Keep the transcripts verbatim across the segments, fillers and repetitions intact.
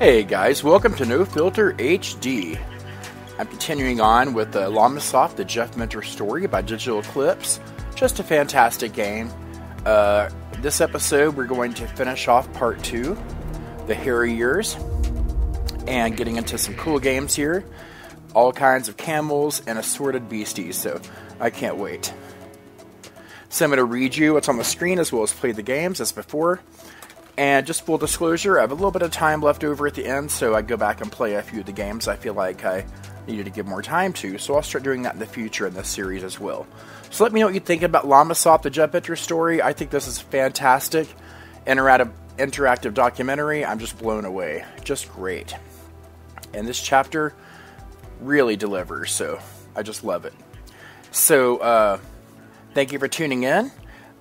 Hey guys, welcome to No Filter H D. I'm continuing on with the Llamasoft, the Jeff Minter story by Digital Eclipse. Just a fantastic game. Uh, this episode we're going to finish off part two, the hairy years, and getting into some cool games here. All kinds of camels and assorted beasties, so I can't wait. So I'm going to read you what's on the screen as well as play the games as before. And just full disclosure, I have a little bit of time left over at the end, so I go back and play a few of the games I feel like I needed to give more time to, so I'll start doing that in the future in this series as well. So let me know what you think about Llamasoft, the Jeff Minter story. I think this is a fantastic interactive, interactive documentary. I'm just blown away. Just great. And this chapter really delivers, so I just love it. So uh, thank you for tuning in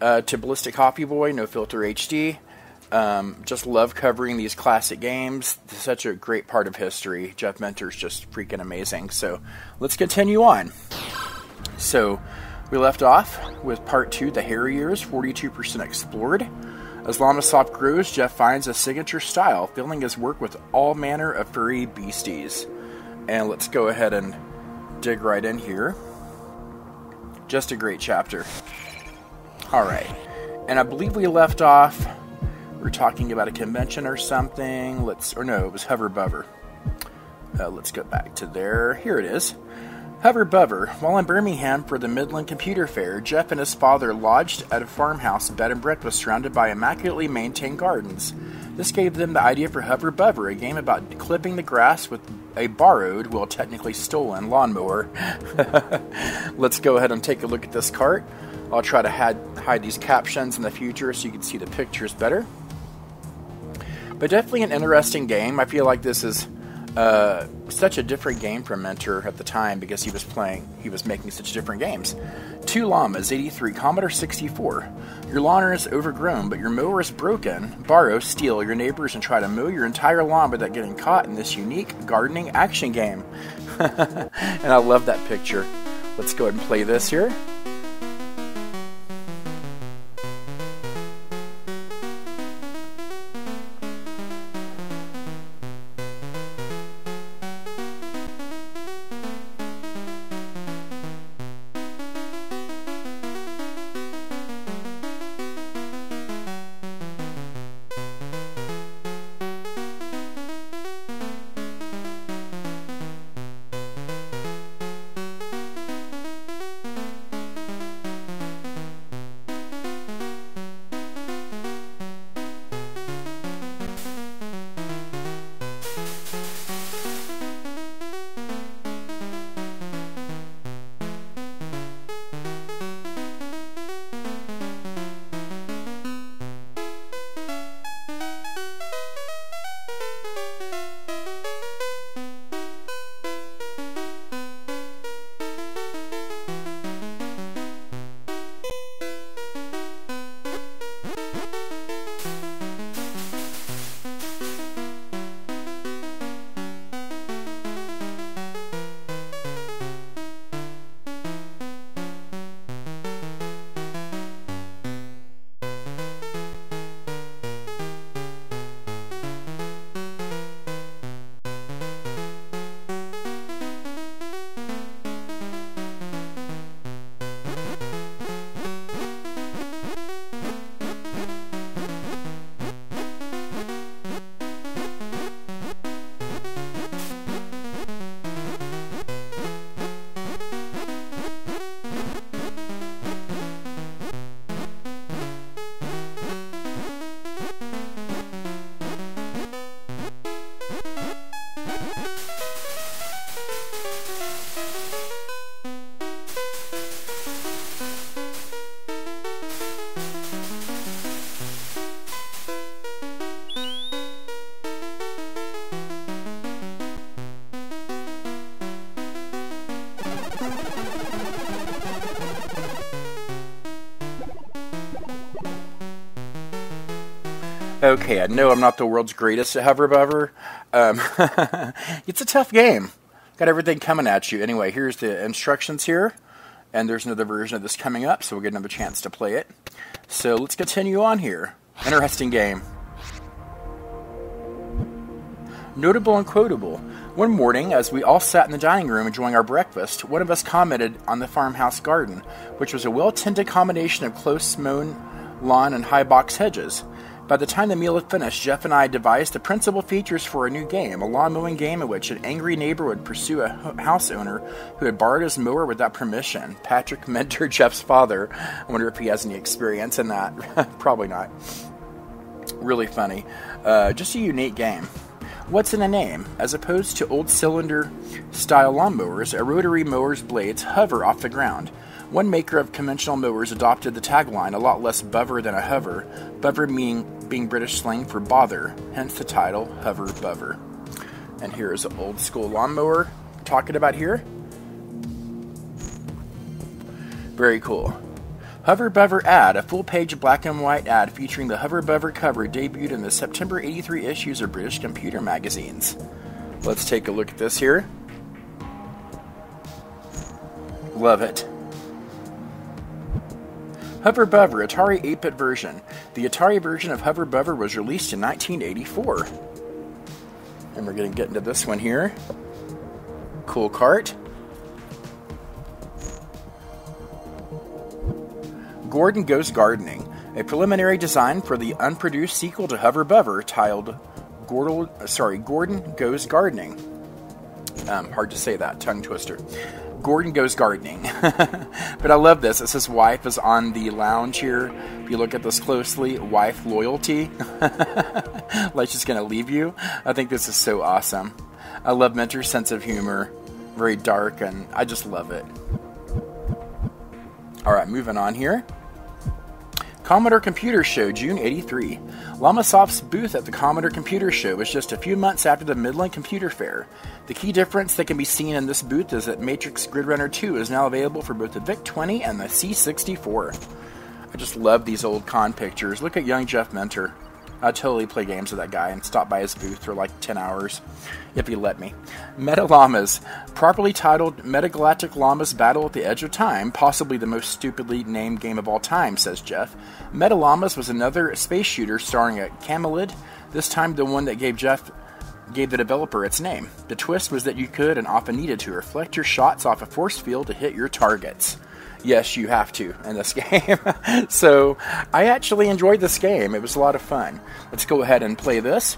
uh, to Ballistik Coffee Boy, No Filter H D. Um, just love covering these classic games. It's such a great part of history. Jeff Minter's just freaking amazing. So let's continue on. So we left off with part two, the hairy years, forty-two percent explored. As Llamasoft grows, Jeff finds a signature style, filling his work with all manner of furry beasties. And let's go ahead and dig right in here. Just a great chapter. All right. And I believe we left off... We're talking about a convention or something. Let's, or no, it was Hover Bovver. Uh, let's go back to there. Here it is. Hover Bovver. While in Birmingham for the Midland Computer Fair, Jeff and his father lodged at a farmhouse bed and breakfast surrounded by immaculately maintained gardens. This gave them the idea for Hover Bovver, a game about clipping the grass with a borrowed, well, technically stolen, lawnmower. Let's go ahead and take a look at this cart. I'll try to hide, hide these captions in the future so you can see the pictures better. But definitely an interesting game. I feel like this is uh, such a different game from Minter at the time because he was playing, he was making such different games. Two llamas, eighty-three, Commodore sixty-four. Your lawn is overgrown, but your mower is broken. Borrow, steal your neighbors, and try to mow your entire lawn without getting caught in this unique gardening action game. And I love that picture. Let's go ahead and play this here. Okay, I know I'm not the world's greatest at Hover Bovver. Um, it's a tough game. Got everything coming at you. Anyway, here's the instructions here. And there's another version of this coming up, so we'll get another chance to play it. So let's continue on here. Interesting game. Notable and quotable. One morning, as we all sat in the dining room enjoying our breakfast, one of us commented on the farmhouse garden, which was a well-tended combination of close-mown lawn and high box hedges. By the time the meal had finished, Jeff and I devised the principal features for a new game, a lawn mowing game in which an angry neighbor would pursue a house owner who had borrowed his mower without permission. Patrick Mentor, Jeff's father. I wonder if he has any experience in that. Probably not. Really funny. Uh, just a unique game. What's in a name? As opposed to old cylinder-style lawnmowers, a rotary mower's blades hover off the ground. One maker of conventional mowers adopted the tagline, a lot less buvver than a hover, buvver meaning being British slang for bother, hence the title Hover Bovver. And here is an old-school lawnmower we're talking about here. Very cool. Hover Bovver ad, a full-page black-and-white ad featuring the Hover Bovver cover, debuted in the September eighty-three issues of British computer magazines. Let's take a look at this here. Love it. Hover Bovver, Atari eight-bit version. The Atari version of Hover Bovver was released in nineteen eighty-four. And we're going to get into this one here. Cool cart. Gordon Goes Gardening, a preliminary design for the unproduced sequel to Hover Bovver titled Gordle, sorry, Gordon Goes Gardening. Um, hard to say that, tongue twister. Gordon Goes Gardening. But I love this. It says wife is on the lounge here. If you look at this closely, wife loyalty. Like she's going to leave you. I think this is so awesome. I love Mentor's sense of humor. Very dark, and I just love it. Alright, moving on here. Commodore Computer Show, June eighty-three. Llamasoft's booth at the Commodore Computer Show was just a few months after the Midland Computer Fair. The key difference that can be seen in this booth is that Matrix Grid Runner two is now available for both the VIC twenty and the C sixty-four. I just love these old con pictures. Look at young Jeff Minter. I totally play games with that guy and stop by his booth for like ten hours, if he let me. Meta Llamas, properly titled MetaGalactic Llamas Battle at the Edge of Time, possibly the most stupidly named game of all time, says Jeff. Meta Llamas was another space shooter starring a camelid, this time the one that gave Jeff gave the developer its name. The twist was that you could and often needed to reflect your shots off a force field to hit your targets. Yes, you have to in this game. So I actually enjoyed this game. It was a lot of fun. Let's go ahead and play this.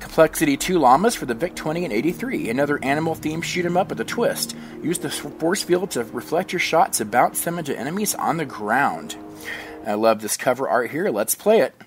Complexity two Llamas for the VIC twenty and eighty-three. Another animal-themed shoot-em-up with a twist. Use the force field to reflect your shots and bounce them into enemies on the ground. I love this cover art here. Let's play it.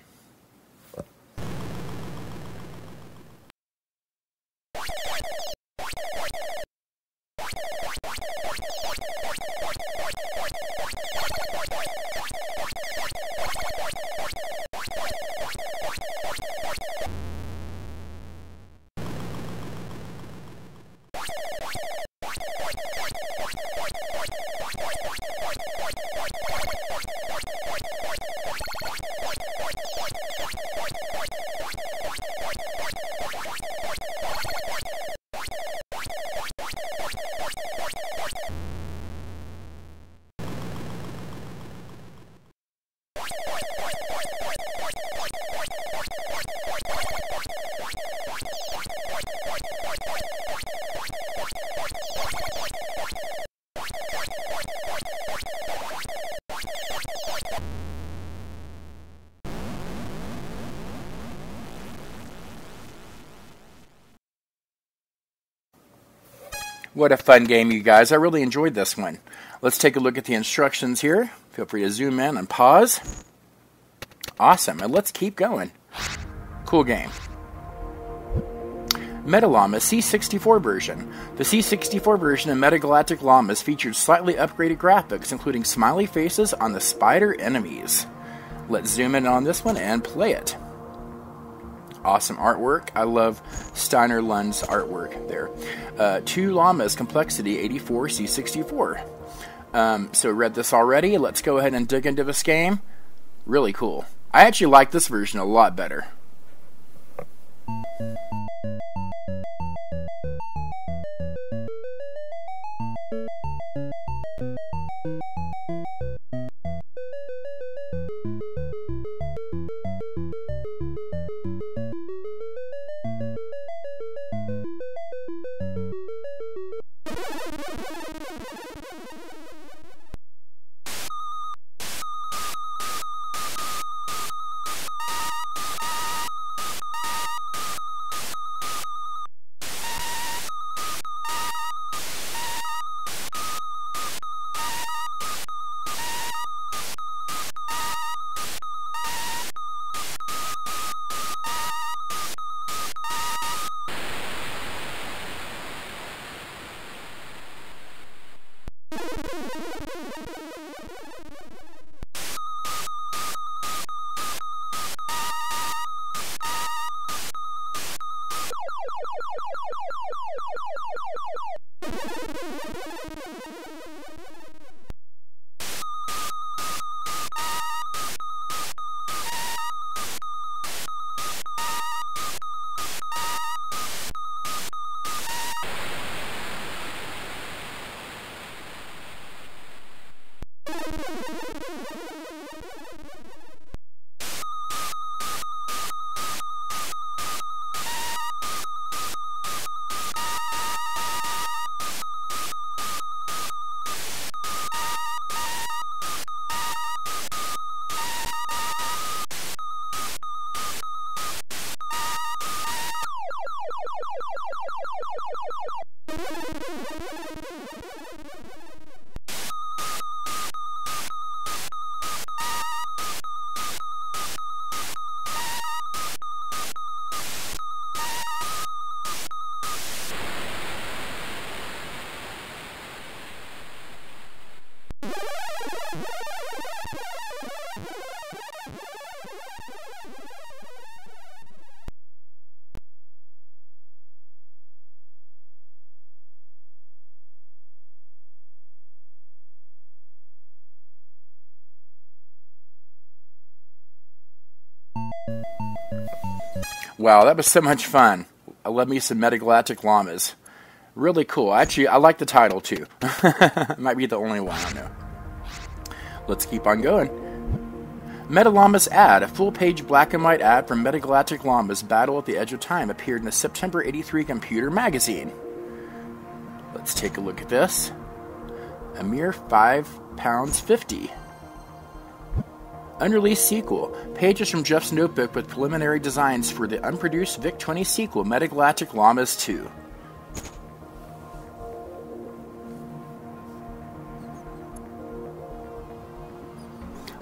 What a fun game, you guys. I really enjoyed this one. Let's take a look at the instructions here. Feel free to zoom in and pause. Awesome, and let's keep going. Cool game. Meta Llamas C sixty-four version. The C sixty-four version of MetaGalactic Llamas featured slightly upgraded graphics, including smiley faces on the spider enemies. Let's zoom in on this one and play it. Awesome artwork. I love Steinar Lund's artwork there. Uh, two Llamas Complexity eighty-four C sixty-four. Um, so read this already. Let's go ahead and dig into this game. Really cool. I actually like this version a lot better. Wow, that was so much fun. I love me some MetaGalactic Llamas. Really cool. Actually, I like the title too. Might be the only one, I don't know. Let's keep on going. MetaLlamas ad, a full-page black-and-white ad from MetaGalactic Llamas Battle at the Edge of Time, appeared in a September eighty-three computer magazine. Let's take a look at this. A mere five pounds fifty. Unreleased sequel, pages from Jeff's notebook with preliminary designs for the unproduced Vic twenty sequel, MetaGalactic Llamas two.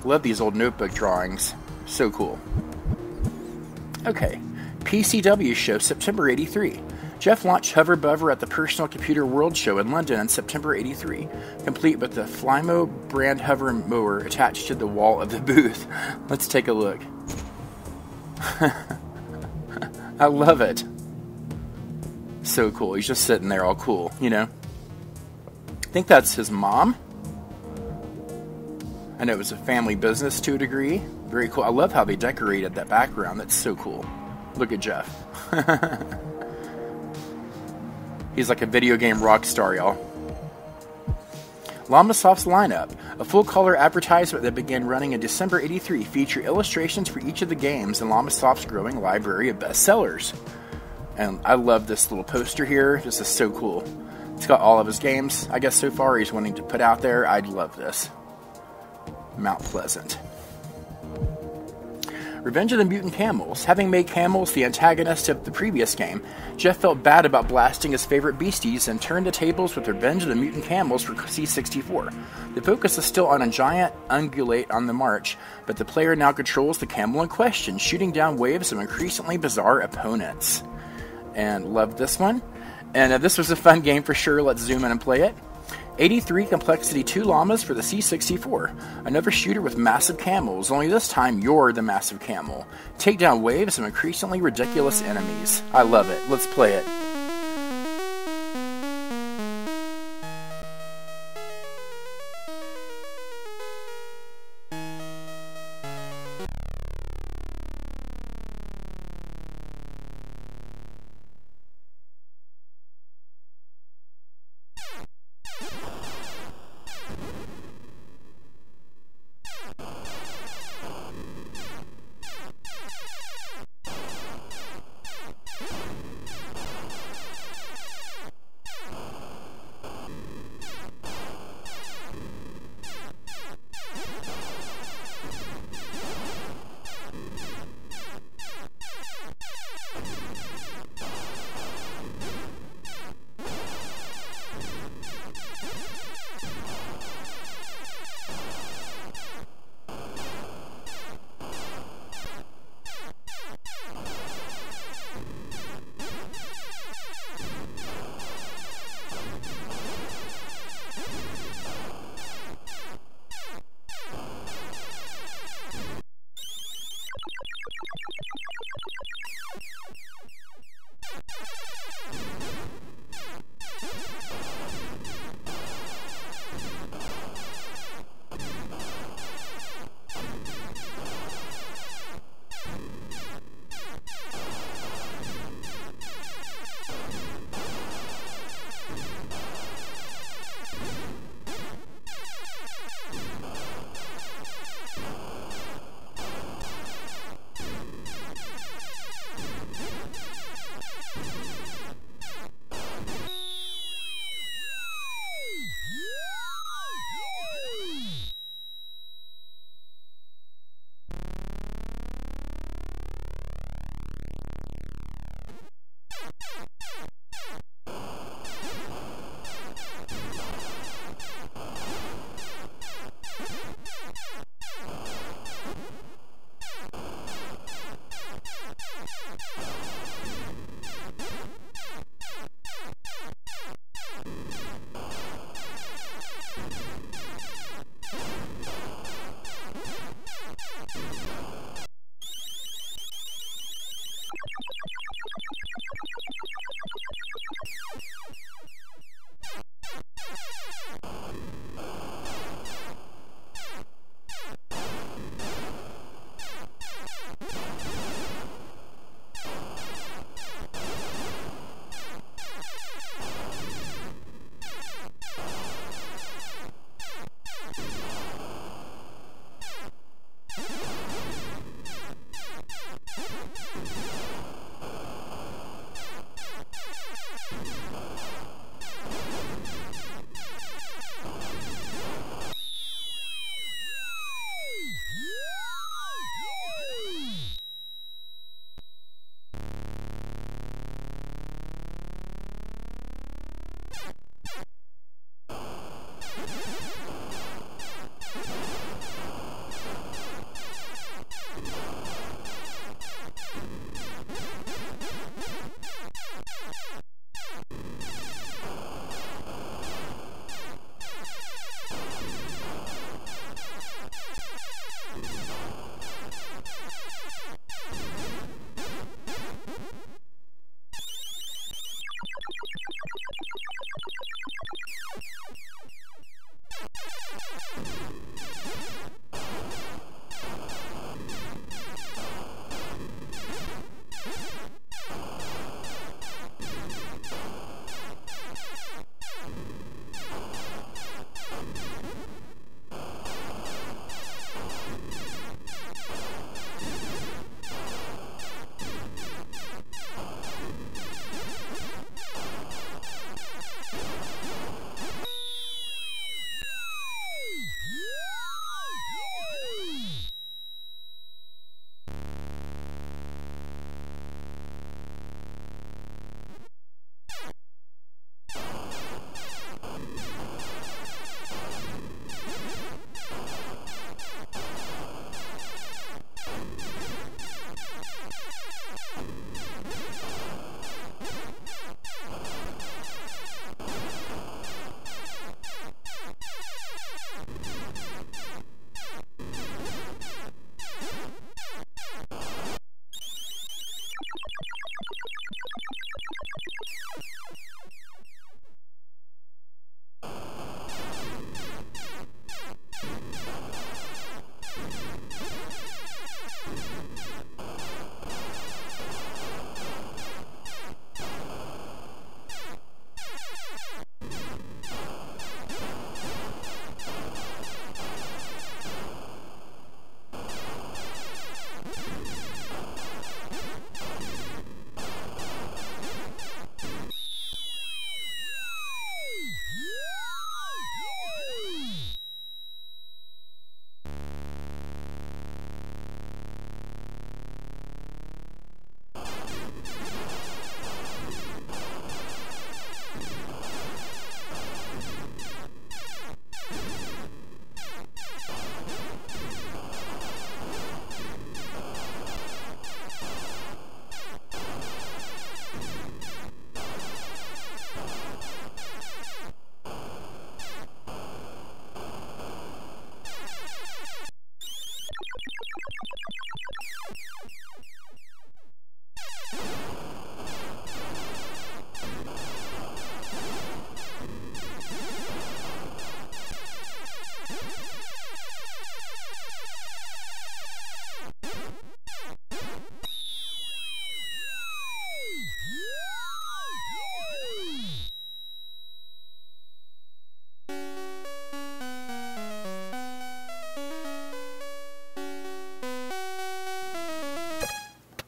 Love these old notebook drawings. So cool. Okay, P C W show, September eighty-three. Jeff launched Hover Bovver at the Personal Computer World Show in London in September eighty-three, complete with the Flymo brand hover mower attached to the wall of the booth. Let's take a look. I love it. So cool. He's just sitting there all cool, you know. I think that's his mom. I know it was a family business to a degree. Very cool. I love how they decorated that background. That's so cool. Look at Jeff. He's like a video game rock star, y'all. Llamasoft's lineup, a full-color advertisement that began running in December eighty-three, featured illustrations for each of the games in Llamasoft's growing library of bestsellers. And I love this little poster here. This is so cool. It's got all of his games, I guess, so far he's wanting to put out there. I'd love this. Mount Pleasant. Revenge of the Mutant Camels. Having made camels the antagonist of the previous game, Jeff felt bad about blasting his favorite beasties and turned the tables with Revenge of the Mutant Camels for C sixty-four. The focus is still on a giant ungulate on the march, but the player now controls the camel in question, shooting down waves of increasingly bizarre opponents. And love this one. And uh, this was a fun game for sure. Let's zoom in and play it. eighty-three Complexity two Llamas for the C sixty-four, another shooter with massive camels, only this time you're the massive camel. Take down waves of increasingly ridiculous enemies. I love it. Let's play it.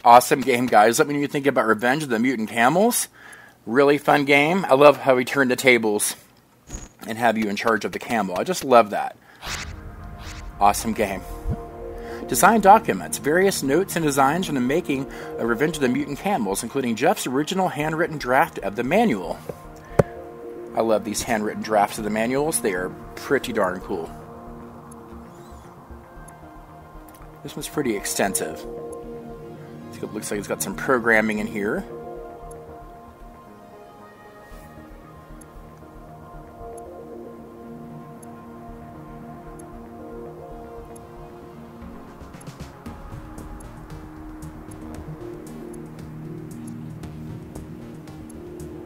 Awesome game, guys. Let me know what you think about Revenge of the Mutant Camels. Really fun game. I love how we turn the tables and have you in charge of the camel. I just love that. Awesome game. Design documents. Various notes and designs from the making of Revenge of the Mutant Camels, including Jeff's original handwritten draft of the manual. I love these handwritten drafts of the manuals. They are pretty darn cool. This one's pretty extensive. It looks like it's got some programming in here.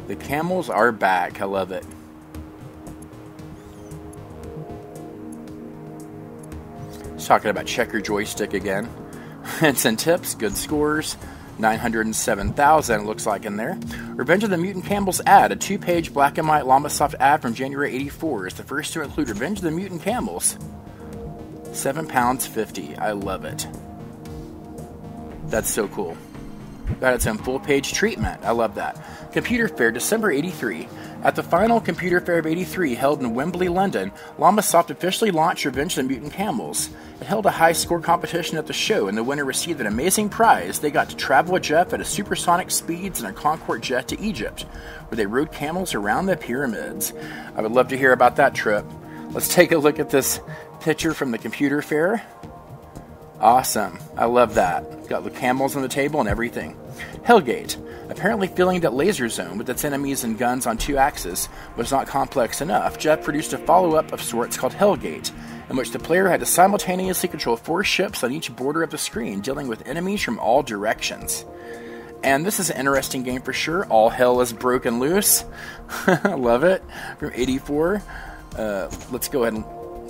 The camels are back. I love it. Just talking about checker joystick again. Hints and tips, good scores, nine hundred seven thousand it looks like in there. Revenge of the Mutant Camels ad, a two-page black and white Llamasoft ad from January eighty-four is the first to include Revenge of the Mutant Camels. seven pounds fifty. I love it. That's so cool. Got its own full-page treatment. I love that. Computer Fair, December eighty-three. At the final Computer Fair of eighty-three, held in Wembley, London, Llamasoft officially launched Revenge of the Mutant Camels. It held a high-score competition at the show, and the winner received an amazing prize. They got to travel with Jeff at a supersonic speeds in a Concorde jet to Egypt, where they rode camels around the pyramids. I would love to hear about that trip. Let's take a look at this picture from the Computer Fair. Awesome. I love that. Got the camels on the table and everything. Hellgate. Apparently feeling that Laser Zone, with its enemies and guns on two axes, was not complex enough, Jeff produced a follow-up of sorts called Hellgate, in which the player had to simultaneously control four ships on each border of the screen, dealing with enemies from all directions. And this is an interesting game for sure. All hell is broken loose. I love it. From eighty-four. Uh, let's go ahead and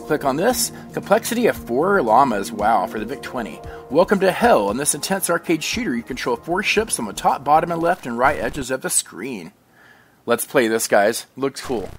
click on this. Complexity of four llamas. Wow, for the Vic twenty. Welcome to hell. In this intense arcade shooter, you control four ships on the top, bottom, and left and right edges of the screen. Let's play this, guys. Looks cool.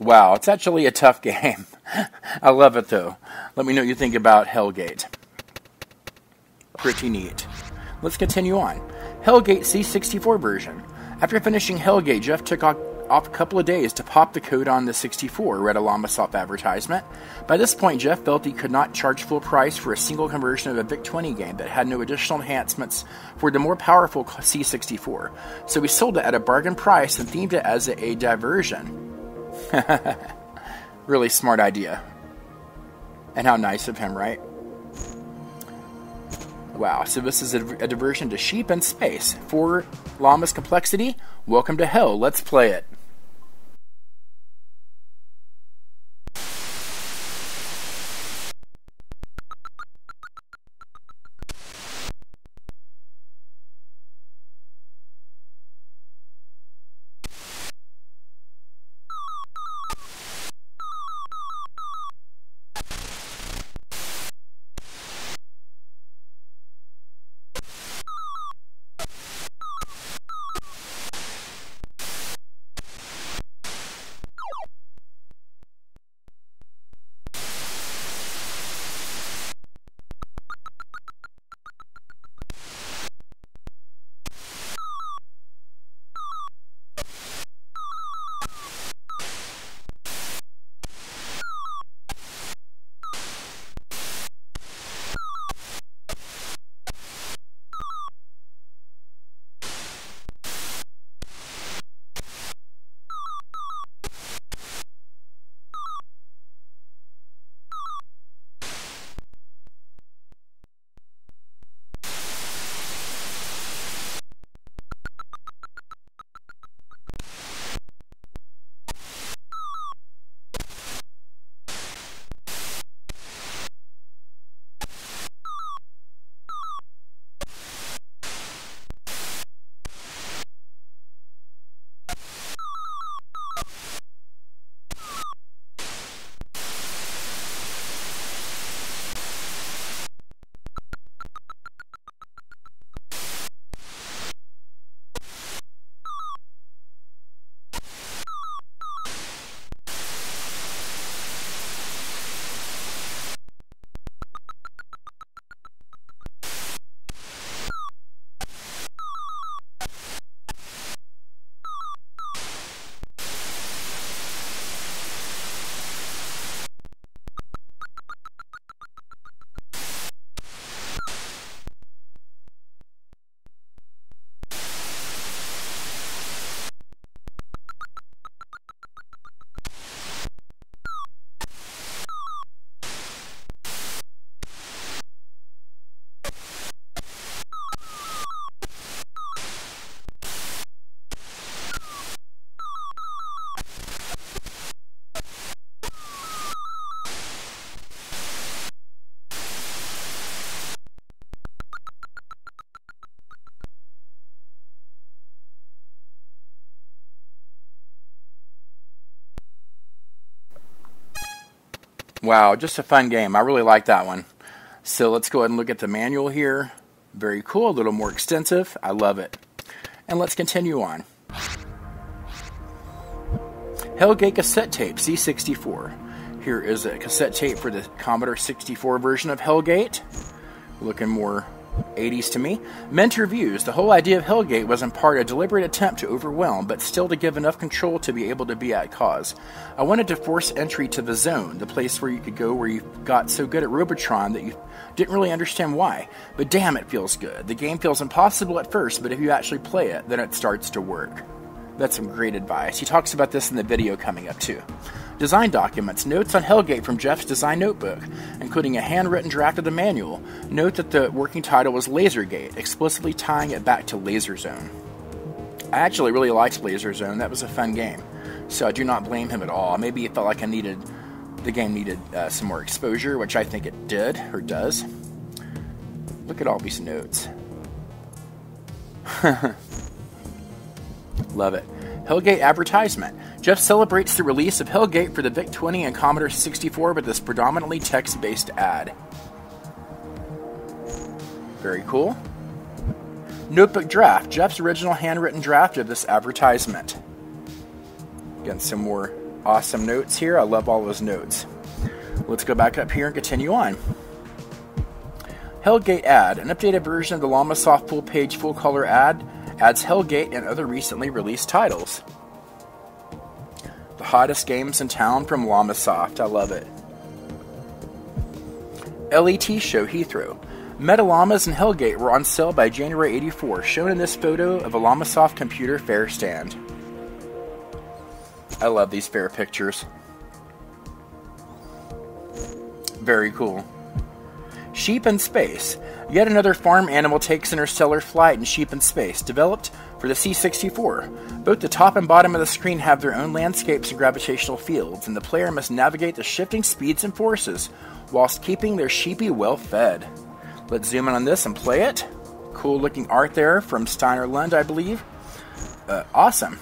Wow, it's actually a tough game. I love it, though. Let me know what you think about Hellgate. Pretty neat. Let's continue on. Hellgate C sixty-four version. After finishing Hellgate, Jeff took off a couple of days to pop the code on the sixty-four, read a Llamasoft advertisement. By this point, Jeff felt he could not charge full price for a single conversion of a Vic twenty game that had no additional enhancements for the more powerful C sixty-four, so he sold it at a bargain price and themed it as a diversion. Really smart idea. And how nice of him, right? Wow, so this is a, a diversion to Sheep in Space. For Llama's complexity, welcome to hell. Let's play it. Wow, just a fun game. I really like that one. So let's go ahead and look at the manual here. Very cool, a little more extensive. I love it. And let's continue on. Hellgate cassette tape, C sixty-four. Here is a cassette tape for the Commodore sixty-four version of Hellgate. Looking more eighties to me. Mentor views, the whole idea of Hellgate was in part a deliberate attempt to overwhelm, but still to give enough control to be able to be at cause. I wanted to force entry to the zone, the place where you could go where you got so good at Robotron that you didn't really understand why. But damn, it feels good. The game feels impossible at first, but if you actually play it, then it starts to work. That's some great advice. He talks about this in the video coming up too. Design documents. Notes on Hellgate from Jeff's design notebook, including a handwritten draft of the manual. Note that the working title was LaserGate, explicitly tying it back to Laser Zone. I actually really liked Laser Zone. That was a fun game, so I do not blame him at all. Maybe it felt like I needed, the game needed uh, some more exposure, which I think it did, or does. Look at all these notes. Love it. Hellgate advertisement. Jeff celebrates the release of Hellgate for the VIC twenty and Commodore sixty-four with this predominantly text-based ad. Very cool. Notebook draft. Jeff's original handwritten draft of this advertisement. Again, some more awesome notes here. I love all those notes. Let's go back up here and continue on. Hellgate ad. An updated version of the Llamasoft full-page, full-color ad adds Hellgate and other recently released titles. The hottest games in town from Llamasoft. I love it. L E T Show Heathrow. Meta Llamas and Hellgate were on sale by January eighty-four, shown in this photo of a Llamasoft Computer Fair stand. I love these fair pictures. Very cool. Sheep in Space. Yet another farm animal takes interstellar flight in Sheep in Space, developed for the C sixty-four. Both the top and bottom of the screen have their own landscapes and gravitational fields, and the player must navigate the shifting speeds and forces whilst keeping their sheepy well fed. Let's zoom in on this and play it. Cool looking art there from Steinar Lund, I believe. Uh, awesome.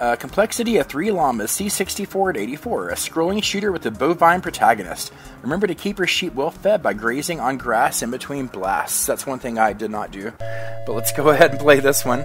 Uh, complexity of three llamas, C sixty-four and eighty-four, a scrolling shooter with a bovine protagonist. Remember to keep your sheep well fed by grazing on grass in between blasts. That's one thing I did not do. But let's go ahead and play this one.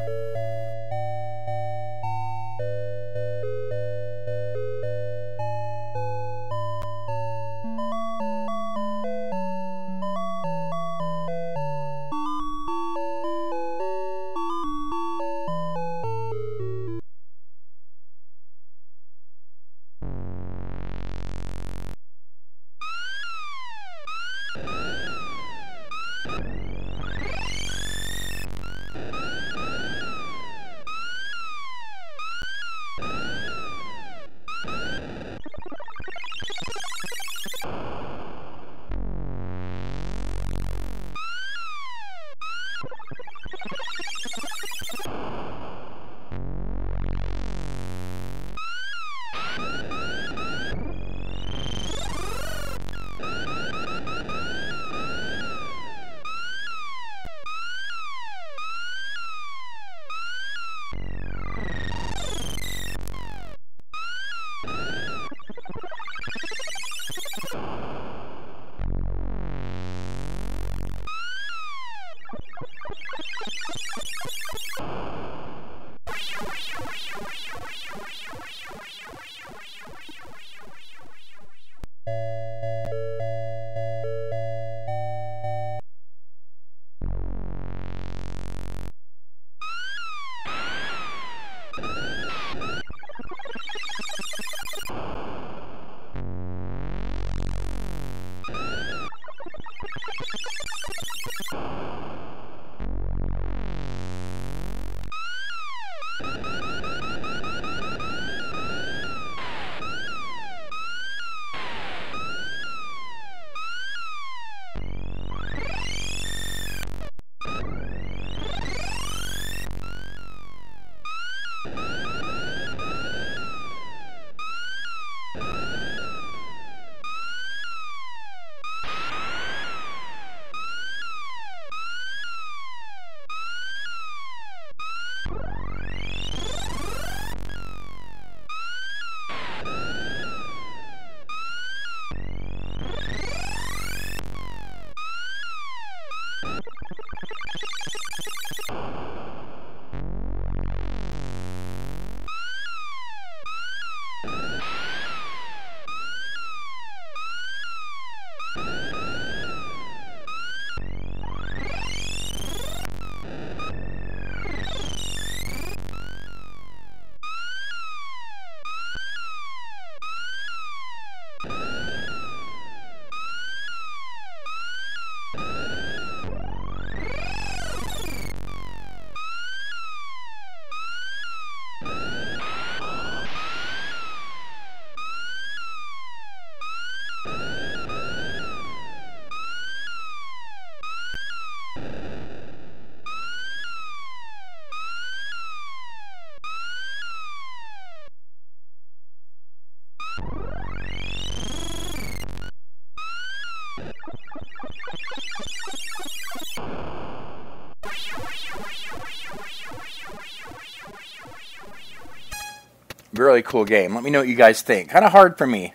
Really cool game. Let me know what you guys think. Kind of hard for me.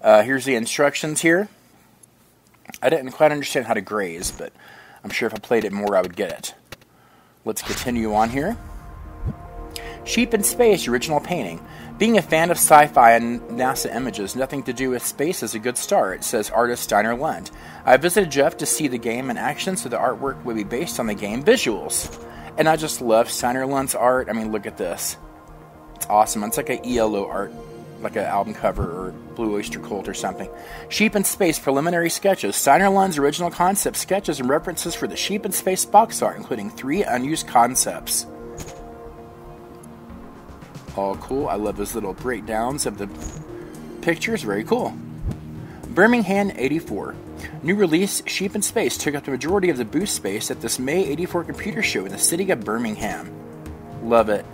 Uh, here's the instructions here. I didn't quite understand how to graze, but I'm sure if I played it more, I would get it. Let's continue on here. Sheep in Space, original painting. Being a fan of sci-fi and NASA images, nothing to do with space is a good start, says artist Steinar Lund. I visited Jeff to see the game in action, so the artwork would be based on the game visuals. And I just love Steinar Lund's art. I mean, look at this. It's awesome. It's like an E L O art, like an album cover or Blue Oyster Cult or something. Sheep in Space preliminary sketches. Steinar Lund's original concept sketches and references for the Sheep in Space box art, including three unused concepts. All cool. I love those little breakdowns of the pictures. Very cool. Birmingham eighty-four. New release Sheep in Space took up the majority of the booth space at this May eighty-four computer show in the city of Birmingham. Love it.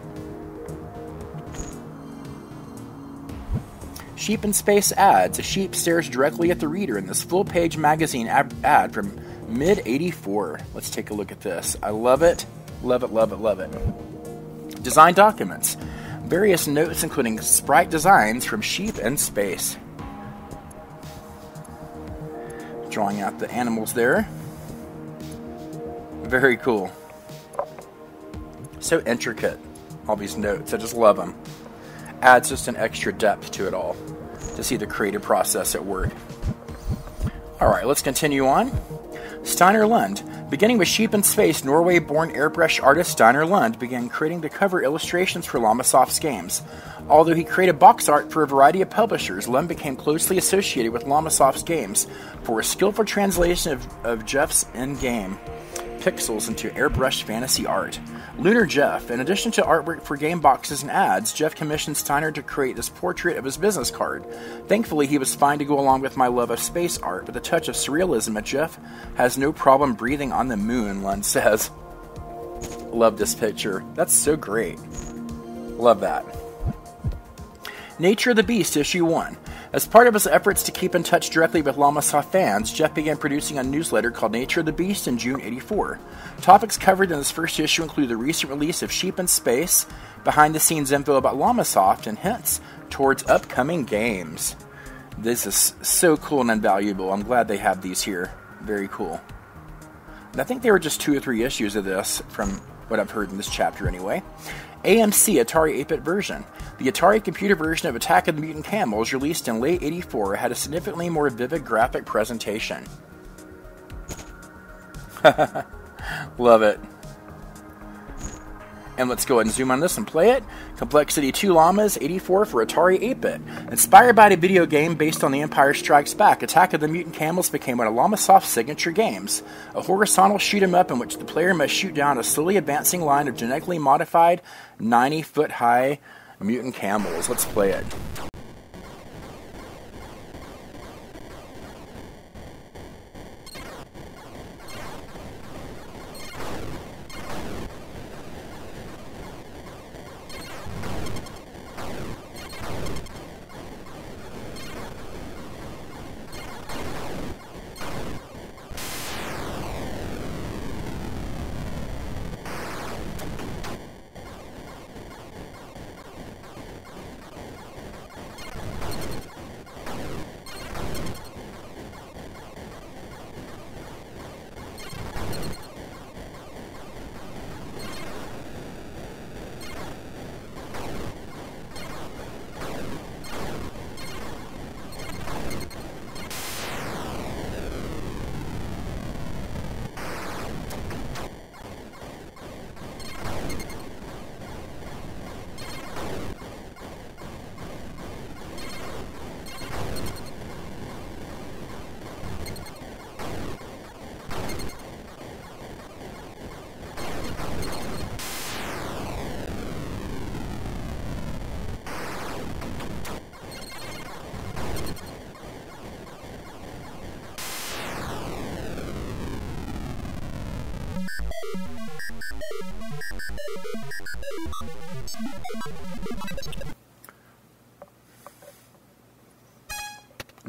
Sheep in Space ads. A sheep stares directly at the reader in this full-page magazine ad from mid eighty-four. Let's take a look at this. I love it. Love it, love it, love it. Design documents. Various notes including sprite designs from Sheep in Space. Drawing out the animals there. Very cool. So intricate. All these notes. I just love them. Adds just an extra depth to it all, to see the creative process at work. Alright, let's continue on. Steinar Lund. Beginning with Sheep in Space, Norway-born airbrush artist Steinar Lund began creating the cover illustrations for Llamasoft's games. Although he created box art for a variety of publishers, Lund became closely associated with Llamasoft's games for a skillful translation of, of Jeff's in-game pixels into airbrush fantasy art. Lunar Jeff. In addition to artwork for game boxes and ads, Jeff commissioned Steinar to create this portrait of his business card. Thankfully, he was fine to go along with my love of space art, but the touch of surrealism at Jeff has no problem breathing on the moon, Lund says. Love this picture. That's so great. Love that. Nature of the Beast, Issue one. As part of his efforts to keep in touch directly with Llamasoft fans, Jeff began producing a newsletter called Nature of the Beast in June eighty-four. Topics covered in this first issue include the recent release of Sheep in Space, behind-the-scenes info about Llamasoft, and hints towards upcoming games. This is so cool and invaluable. I'm glad they have these here. Very cool. And I think there were just two or three issues of this, from what I've heard in this chapter anyway. A M C Atari eight-bit version. The Atari computer version of Attack of the Mutant Camels, released in late eighty-four, had a significantly more vivid graphic presentation. Love it. And let's go ahead and zoom on this and play it. Complexity two Llamas, eighty-four for Atari eight-bit. Inspired by the video game based on The Empire Strikes Back, Attack of the Mutant Camels became one of Llamasoft's signature games. A horizontal shoot-em-up in which the player must shoot down a slowly advancing line of genetically modified, ninety-foot-high mutant camels. Let's play it.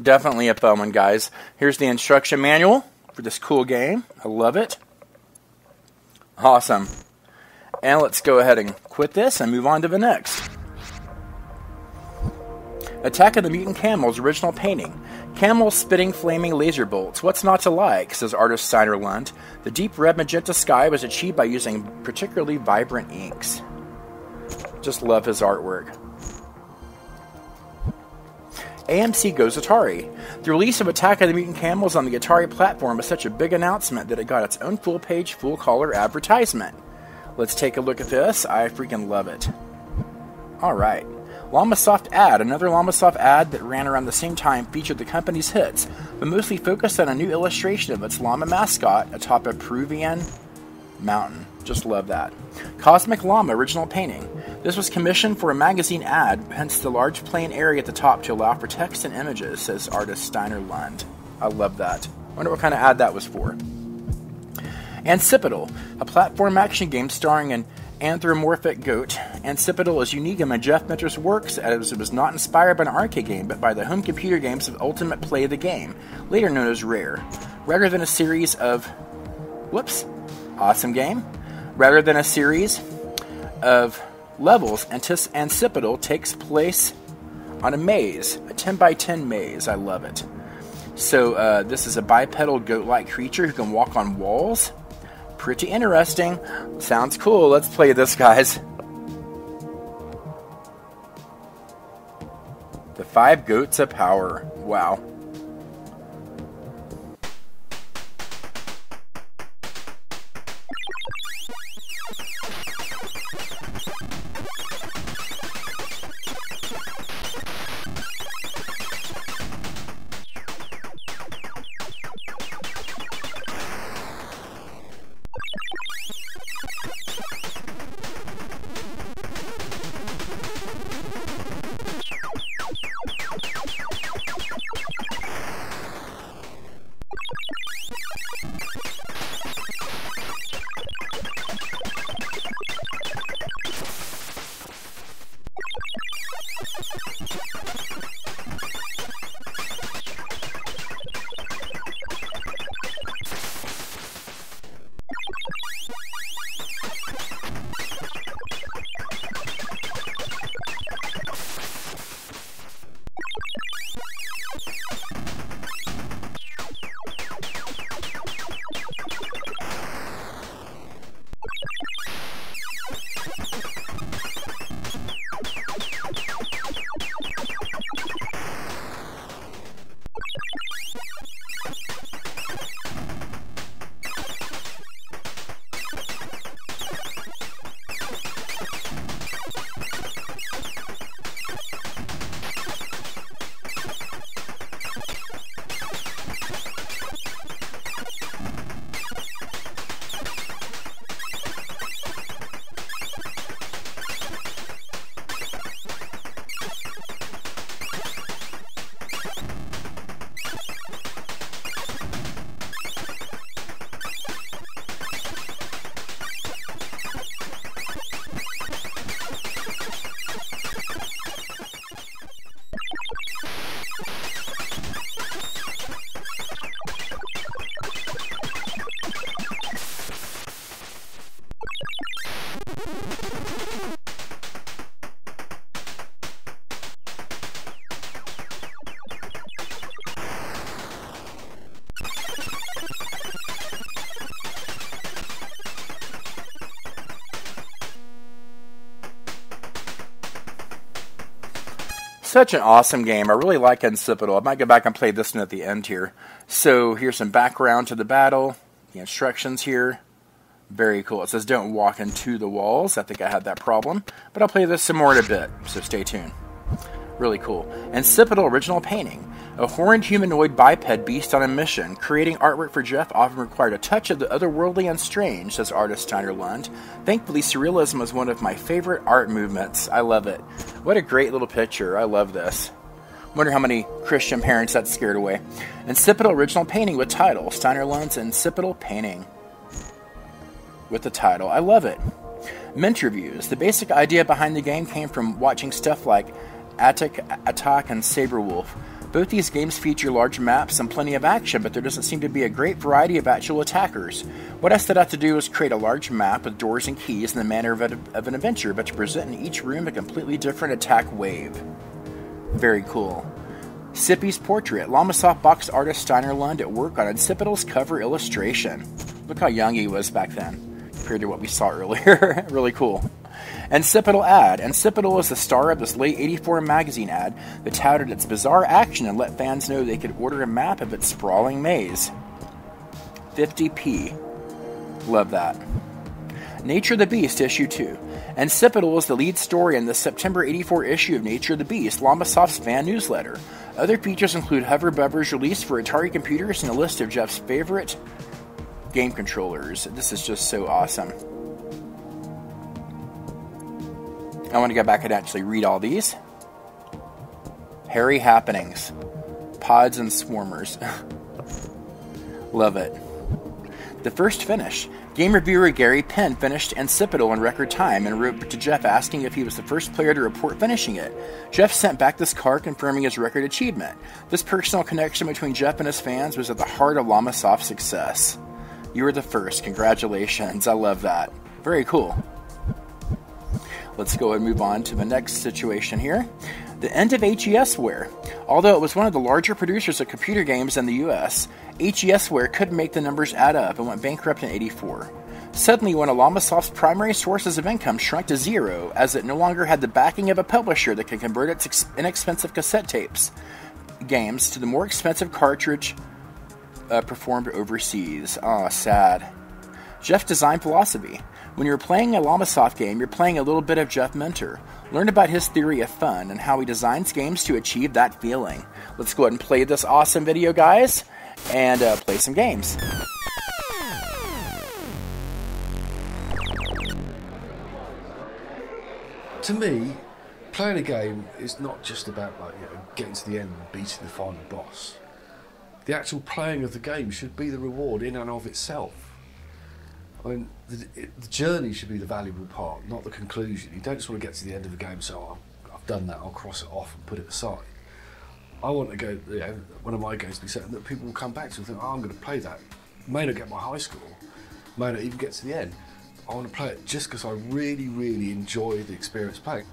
Definitely a fun one, guys. Here's the instruction manual for this cool game. I love it. Awesome. And let's go ahead and quit this and move on to the next. Attack of the Mutant Camels' original painting. Camels spitting flaming laser bolts. What's not to like, says artist Steinar Lund. The deep red magenta sky was achieved by using particularly vibrant inks. Just love his artwork. A M C goes Atari. The release of Attack of the Mutant Camels on the Atari platform was such a big announcement that it got its own full-page, full-color advertisement. Let's take a look at this. I freaking love it. Alright. Llamasoft ad. Another Llamasoft ad that ran around the same time featured the company's hits, but mostly focused on a new illustration of its llama mascot atop a Peruvian mountain. Just love that. Cosmic Llama original painting. This was commissioned for a magazine ad, hence the large plain area at the top to allow for text and images, says artist Steinar Lund. I love that. I wonder what kind of ad that was for. Ancipital, a platform action game starring an anthropomorphic goat. Ancipital is unique among Jeff Minter's works as it was not inspired by an arcade game, but by the home computer games of Ultimate Play the Game, later known as Rare, rather than a series of... Whoops. Awesome game. Rather than a series of levels, Antis Ancipital takes place on a maze, a ten by ten maze. I love it. So uh, this is a bipedal goat-like creature who can walk on walls. Pretty interesting. Sounds cool. Let's play this, guys. The Five Goats of Power. Wow. Such an awesome game. I really like Ancipital. I might go back and play this one at the end here. So here's some background to the battle. The instructions here. Very cool. It says don't walk into the walls. I think I had that problem. But I'll play this some more in a bit, so stay tuned. Really cool. Ancipital original painting. A horned humanoid biped beast on a mission. Creating artwork for Jeff often required a touch of the otherworldly and strange, says artist Steinar Lund. Thankfully, surrealism is one of my favorite art movements. I love it. What a great little picture. I love this. Wonder how many Christian parents that scared away. Ancipital original painting with title. Steinar Lund's Ancipital painting with the title. I love it. Mentor views. The basic idea behind the game came from watching stuff like Attic Attack and Saberwolf. Both these games feature large maps and plenty of action, but there doesn't seem to be a great variety of actual attackers. What I set out to do was create a large map with doors and keys in the manner of, a, of an adventure, but to present in each room a completely different attack wave. Very cool. Sippy's portrait. Llamasoft box artist Steinar Lund at work on Ancipital's cover illustration. Look how young he was back then compared to what we saw earlier. Really cool. Ancipital ad. Ancipital was the star of this late eighty-four magazine ad that touted its bizarre action and let fans know they could order a map of its sprawling maze. fifty p. Love that. Nature of the Beast, issue two. Ancipital was the lead story in the September eighty-four issue of Nature of the Beast, Llamasoft's fan newsletter. Other features include Hover Bovver's release for Atari computers and a list of Jeff's favorite game controllers. This is just so awesome. I want to go back and actually read all these. Hairy Happenings. Pods and Swarmers. Love it. The first finish. Game reviewer Gary Penn finished Ancipital in record time and wrote to Jeff asking if he was the first player to report finishing it. Jeff sent back this card confirming his record achievement. This personal connection between Jeff and his fans was at the heart of Llamasoft's success. You were the first. Congratulations. I love that. Very cool. Let's go and move on to the next situation here. The end of HESware. Although it was one of the larger producers of computer games in the U S, HESware couldn't make the numbers add up and went bankrupt in eighty-four. Suddenly, one of Llamasoft's primary sources of income shrunk to zero, as it no longer had the backing of a publisher that could convert its inexpensive cassette tapes games to the more expensive cartridge uh, performed overseas. Aw, sad. Jeff design philosophy. When you're playing a Llamasoft game, you're playing a little bit of Jeff Minter. Learn about his theory of fun and how he designs games to achieve that feeling. Let's go ahead and play this awesome video, guys, and uh, play some games. To me, playing a game is not just about, like, you know, getting to the end and beating the final boss. The actual playing of the game should be the reward in and of itself. I mean, the, the journey should be the valuable part, not the conclusion. You don't just want to get to the end of the game, so I've, I've done that, I'll cross it off and put it aside. I want to go, you know, one of my games to be certain that people will come back to and think, oh, I'm going to play that. May not get my high score, may not even get to the end. I want to play it just because I really, really enjoy the experience playing.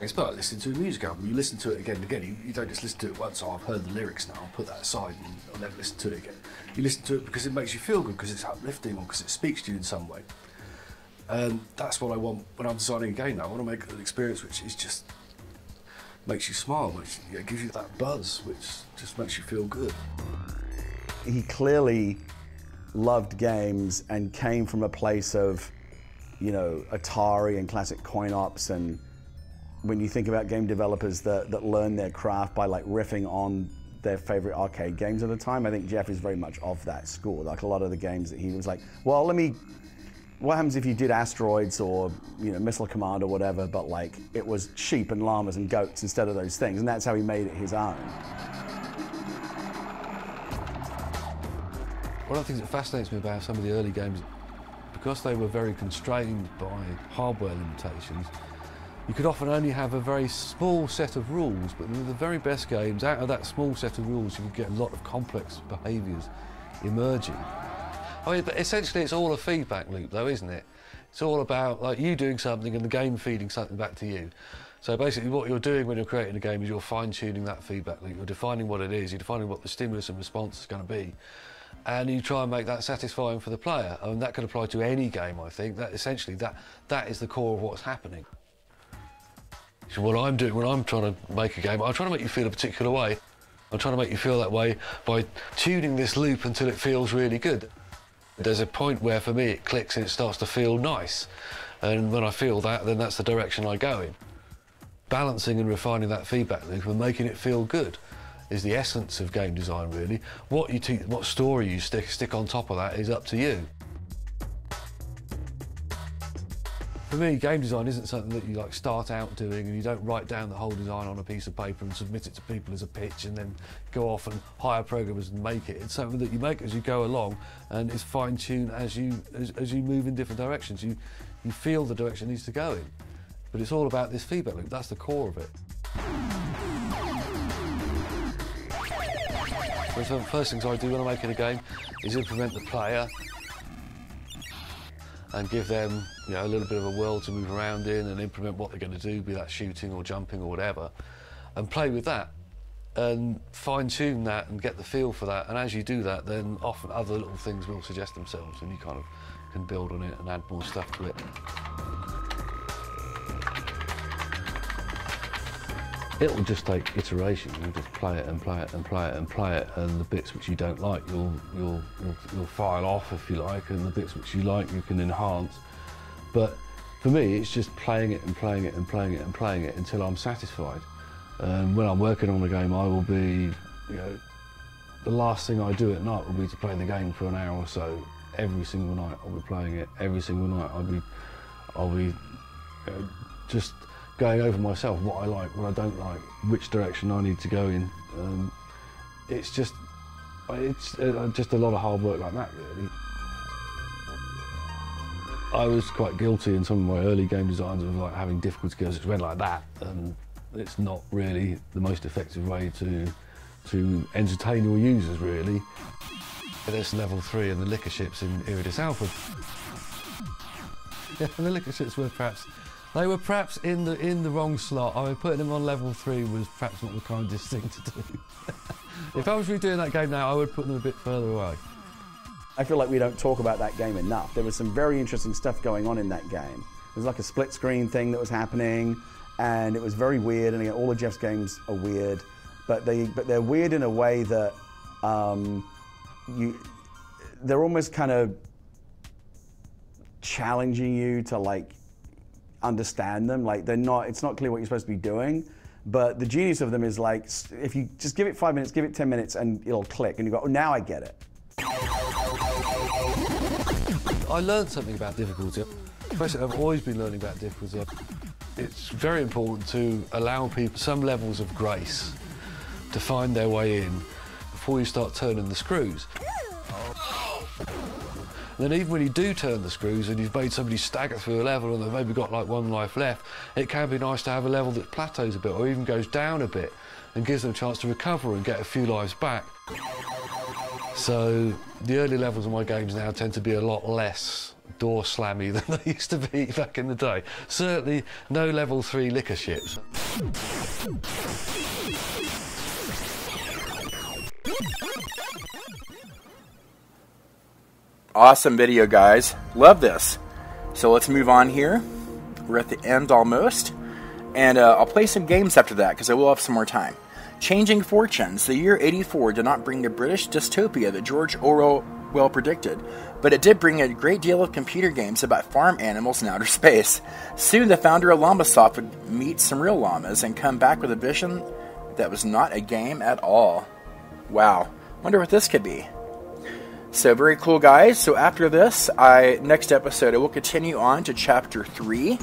It's like listening to a music album. You listen to it again and again. You, you don't just listen to it once, oh, I've heard the lyrics now, I'll put that aside and I'll never listen to it again. You listen to it because it makes you feel good, because it's uplifting, or because it speaks to you in some way. And that's what I want when I'm designing a game now. I want to make an experience which is just makes you smile, which, you know, gives you that buzz, which just makes you feel good. He clearly loved games and came from a place of, you know, Atari and classic coin-ops, and when you think about game developers that, that learn their craft by, like, riffing on their favorite arcade games at the time, I think Jeff is very much of that school. Like, a lot of the games that he was like, well, let me, what happens if you did Asteroids or, you know, Missile Command or whatever, but, like, it was sheep and llamas and goats instead of those things, and that's how he made it his own. One of the things that fascinates me about some of the early games, because they were very constrained by hardware limitations, you could often only have a very small set of rules, but in the very best games, out of that small set of rules, you could get a lot of complex behaviours emerging. I mean, but essentially, it's all a feedback loop, though, isn't it? It's all about, like, you doing something and the game feeding something back to you. So basically, what you're doing when you're creating a game is you're fine-tuning that feedback loop. You're defining what it is. You're defining what the stimulus and response is going to be, and you try and make that satisfying for the player. I mean, that could apply to any game, I think. That essentially, that that is the core of what's happening. So what I'm doing when I'm trying to make a game, I'm trying to make you feel a particular way. I'm trying to make you feel that way by tuning this loop until it feels really good. There's a point where, for me, it clicks and it starts to feel nice. And when I feel that, then that's the direction I go in. Balancing and refining that feedback loop and making it feel good is the essence of game design, really. What, you what story you stick, stick on top of that is up to you. For me, game design isn't something that you, like, start out doing, and you don't write down the whole design on a piece of paper and submit it to people as a pitch and then go off and hire programmers and make it. It's something that you make as you go along, and it's fine-tuned as you as, as you move in different directions. You, you feel the direction it needs to go in. But it's all about this feedback loop. That's the core of it. So some of the first things I do when I'm making a game is implement the player and give them, you know, a little bit of a world to move around in and implement what they're going to do, be that shooting or jumping or whatever. and play with that and fine-tune that and get the feel for that. And as you do that, then often other little things will suggest themselves and you kind of can build on it and add more stuff to it. It'll just take iteration. You'll just play it and play it and play it and play it, and the bits which you don't like, you'll you'll you'll, you'll file off if you like, and the bits which you like, you can enhance. But for me, it's just playing it and playing it and playing it and playing it until I'm satisfied. And when I'm working on a game, I will be, you know, the last thing I do at night will be to play the game for an hour or so. Every single night, I'll be playing it. Every single night, I'll be, I'll be, you know, just going over myself, what I like, what I don't like, which direction I need to go in. Um, it's just, it's uh, just a lot of hard work like that, really. I was quite guilty in some of my early game designs of like having difficulty curves which went like that, and it's not really the most effective way to to entertain your users, really. There's level three and the liquor ships in Iridis Alpha. Yeah, and the liquor ships were perhaps. They were perhaps in the in the wrong slot. I mean, putting them on level three was perhaps not the kindest thing to do. If I was redoing that game now, I would put them a bit further away. I feel like we don't talk about that game enough. There was some very interesting stuff going on in that game. There's like a split screen thing that was happening, and it was very weird. And again, all of Jeff's games are weird, but they but they're weird in a way that um, you they're almost kind of challenging you to like. Understand them, like they're not, it's not clear what you're supposed to be doing, but the genius of them is like, if you just give it five minutes, give it ten minutes, and it'll click, and you go, oh, now I get it. I learned something about difficulty. Especially, I've always been learning about difficulty. It's very important to allow people some levels of grace to find their way in before you start turning the screws. And then even when you do turn the screws and you've made somebody stagger through a level and they've maybe got like one life left, it can be nice to have a level that plateaus a bit or even goes down a bit and gives them a chance to recover and get a few lives back. So the early levels of my games now tend to be a lot less door slammy than they used to be back in the day. Certainly no level three liquor ships. Awesome video, guys. Love this. So let's move on here. We're at the end almost. And uh, I'll play some games after that because I will have some more time. Changing Fortunes. The year eighty-four did not bring the British dystopia that George Orwell predicted, but it did bring a great deal of computer games about farm animals in outer space. Soon the founder of Llamasoft would meet some real llamas and come back with a vision that was not a game at all. Wow. Wonder what this could be. So very cool, guys. So after this, I next episode, I will continue on to chapter three.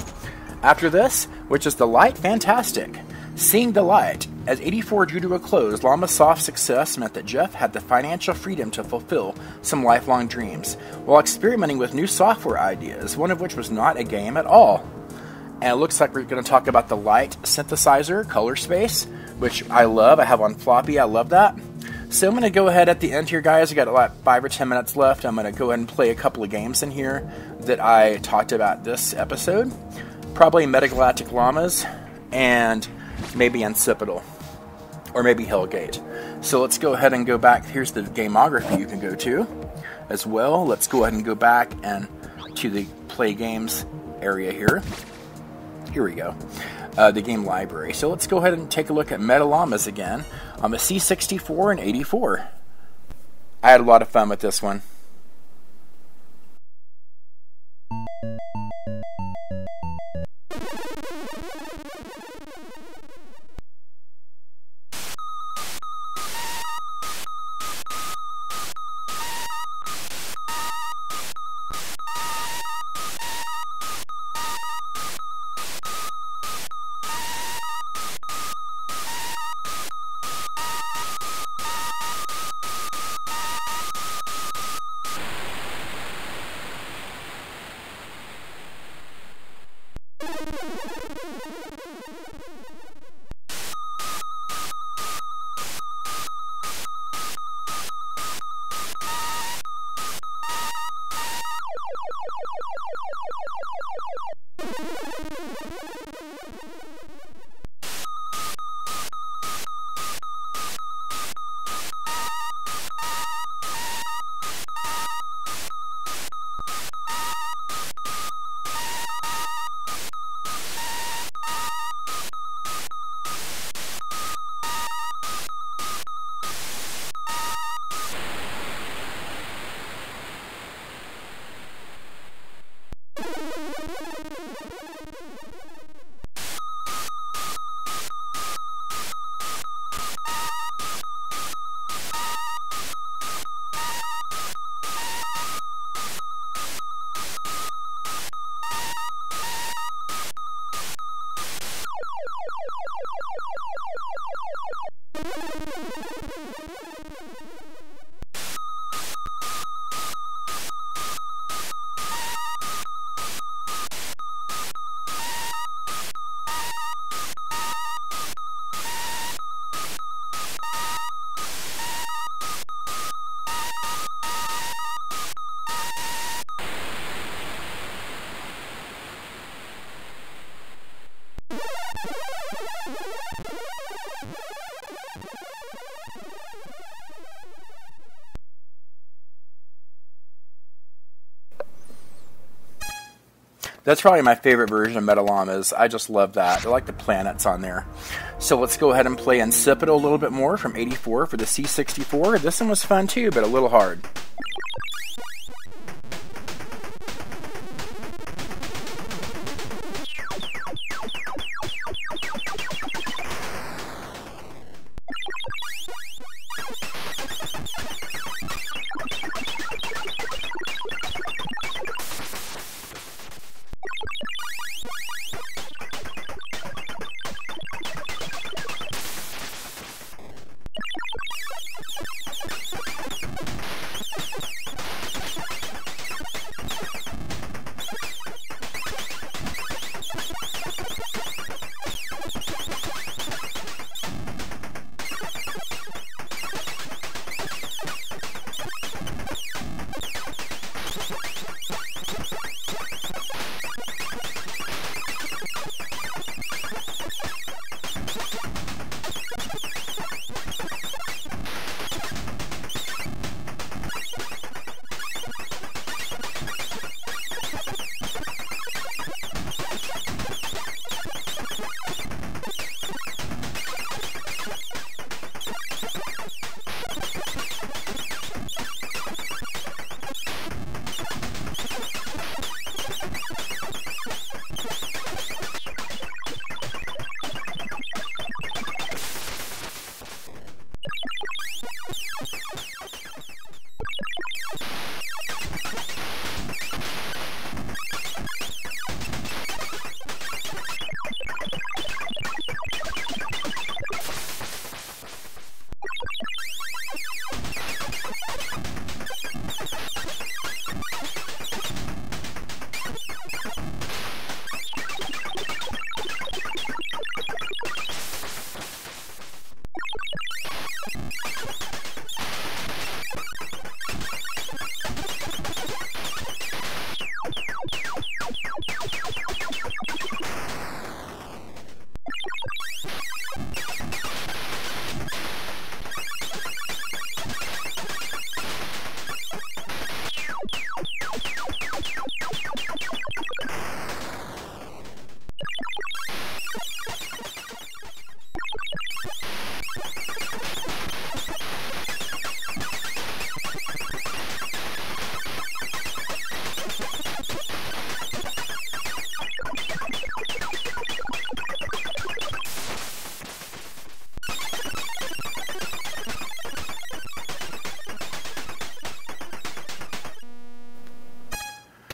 After this, which is The Light Fantastic. Seeing the light. As eighty-four drew to a close, Llamasoft's success meant that Jeff had the financial freedom to fulfill some lifelong dreams, while experimenting with new software ideas, one of which was not a game at all. And it looks like we're going to talk about the light synthesizer, color space, which I love. I have on floppy. I love that. So I'm going to go ahead at the end here, guys. I got about five or ten minutes left. I'm going to go ahead and play a couple of games in here that I talked about this episode. Probably MetaGalactic Llamas and maybe Ancipital or maybe Hellgate. So let's go ahead and go back. Here's the gamography you can go to as well. Let's go ahead and go back and to the play games area here. Here we go. Uh, the game library. So let's go ahead and take a look at MetaLlamas again on the C sixty-four and eighty-four. I had a lot of fun with this one. That's probably my favorite version of MetaLlamas. I just love that. I like the planets on there. So let's go ahead and play Ancipital a little bit more from eighty-four for the C sixty-four. This one was fun too, but a little hard.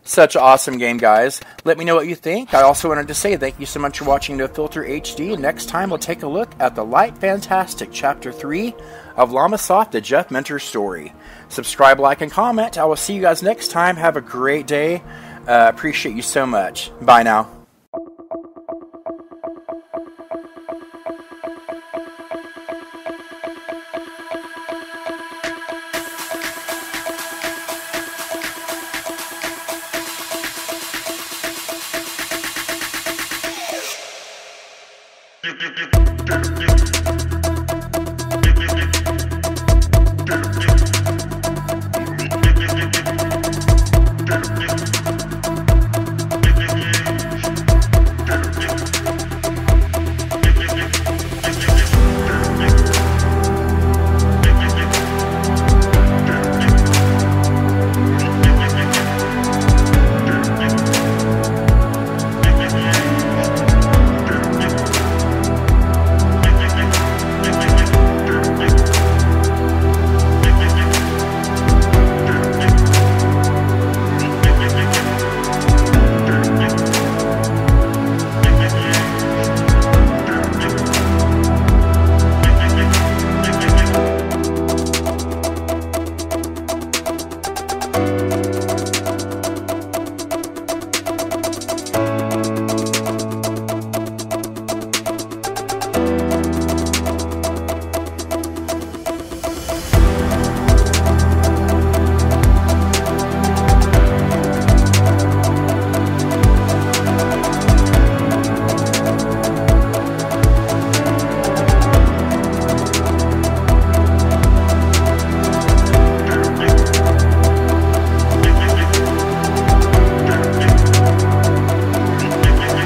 Such an awesome game, guys. Let me know what you think. I also wanted to say thank you so much for watching No Filter H D. Next time, we'll take a look at the light fantastic Chapter three of Llamasoft, the Jeff Minter story. Subscribe, like, and comment. I will see you guys next time. Have a great day. Uh, appreciate you so much. Bye now.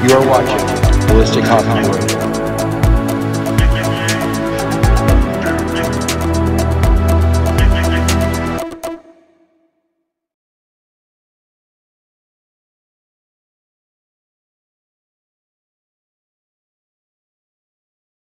You are watching Ballistik Coffee Boy.